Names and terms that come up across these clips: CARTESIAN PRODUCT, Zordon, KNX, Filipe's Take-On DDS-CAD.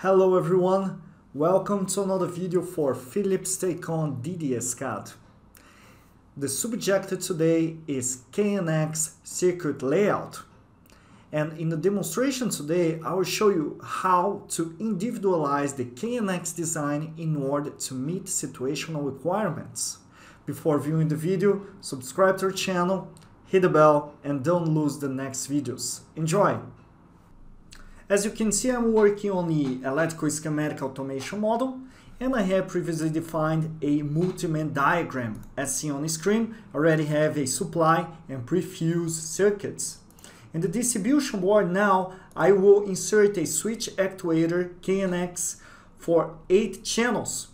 Hello everyone, welcome to another video for Filipe's Take-On DDS-CAD. The subject today is KNX circuit layout. And in the demonstration today, I will show you how to individualize the KNX design in order to meet situational requirements. Before viewing the video, subscribe to our channel, hit the bell and don't lose the next videos. Enjoy! As you can see, I'm working on the electrical schematic automation model, and I have previously defined a multi-man diagram. As seen on the screen, I already have a supply and pre-fuse circuits. In the distribution board now, I will insert a switch actuator KNX for 8 channels.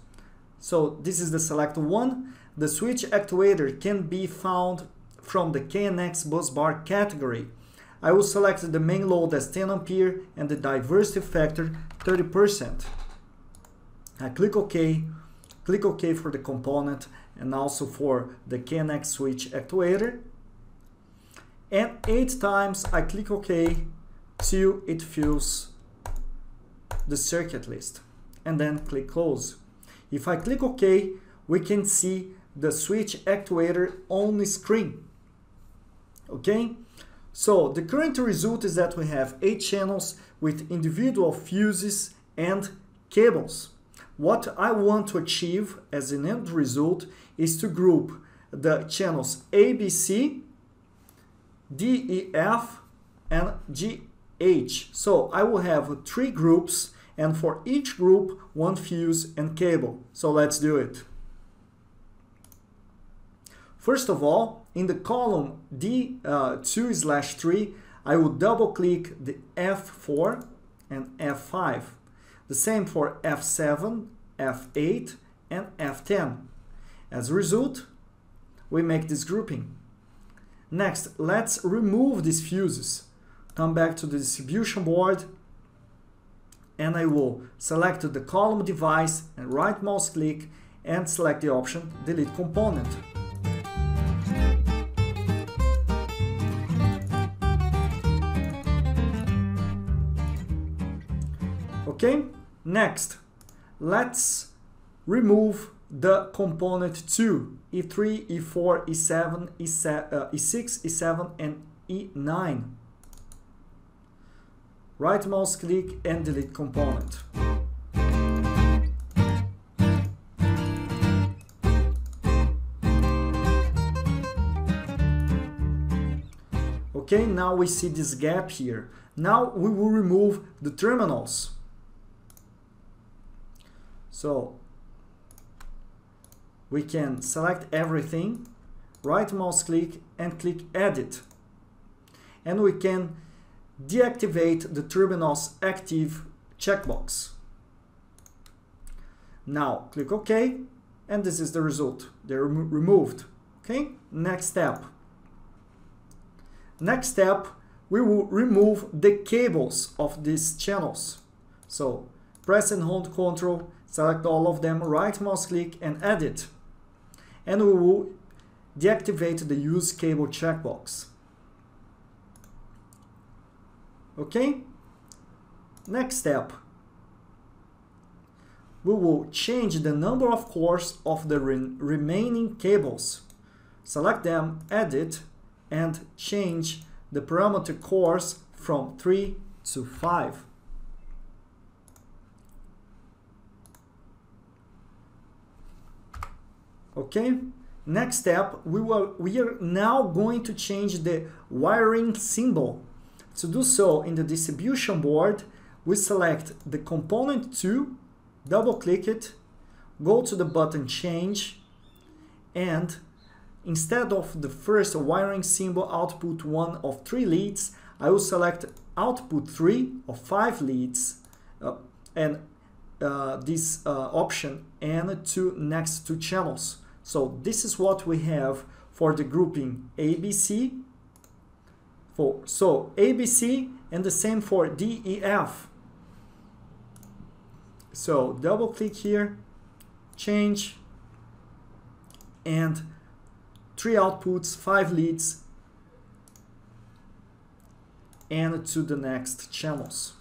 So this is the select one. The switch actuator can be found from the KNX bus bar category. I will select the main load as 10 A and the diversity factor 30%. I click OK for the component and also for the KNX switch actuator. And 8 times I click OK till it fills the circuit list. And then click Close. If I click OK, we can see the switch actuator on the screen. Okay? So the current result is that we have 8 channels with individual fuses and cables. What I want to achieve as an end result is to group the channels A, B, C, D, E, F, and G, H. So I will have 3 groups and for each group 1 fuse and cable. So let's do it. First of all, in the column D2/3, I will double click the F4 and F5. The same for F7, F8, and F10. As a result, we make this grouping. Next, let's remove these fuses. Come back to the distribution board and I will select the column device and right mouse click and select the option Delete Component. Okay, next, let's remove the component 2, E3, E4, E7, E6, E7 and E9. Right mouse click and delete component. Okay, now we see this gap here. Now we will remove the terminals. So we can select everything, right mouse click and click Edit. And we can deactivate the terminals active checkbox. Now click OK and this is the result. They're removed. Okay, next step. Next step, we will remove the cables of these channels. So press and hold Ctrl. Select all of them, right mouse click and edit. And we will deactivate the use cable checkbox. Okay? Next step. We will change the number of cores of the remaining cables. Select them, edit, and change the parameter cores from 3 to 5. Okay, next step, we are now going to change the wiring symbol. To do so, in the distribution board, we select the component 2, double click it, go to the button Change, and instead of the first wiring symbol output 1 of 3 leads, I will select output 3 of 5 leads and this option N2 next to channels. So this is what we have for the grouping ABC. So ABC and the same for DEF. So double click here, change, and 3 outputs, 5 leads, and to the next channels.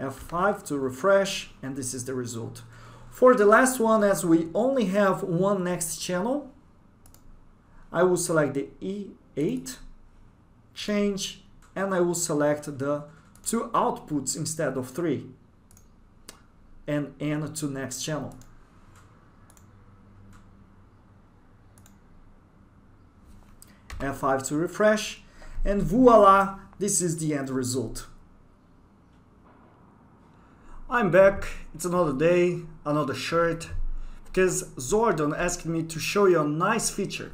F5 to refresh, and this is the result. For the last one, as we only have one next channel, I will select the E8, change, and I will select the two outputs instead of three, and N to next channel. F5 to refresh, and voila, this is the end result. I'm back, it's another day, another shirt, because Zordon asked me to show you a nice feature.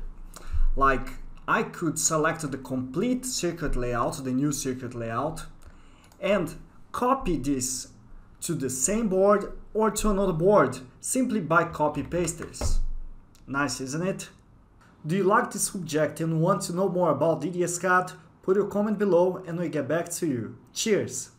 Like, I could select the complete circuit layout, the new circuit layout, and copy this to the same board or to another board, simply by copy-pasters. Nice, isn't it? Do you like this subject and want to know more about DDS-CAD? Put your comment below and we'll get back to you. Cheers!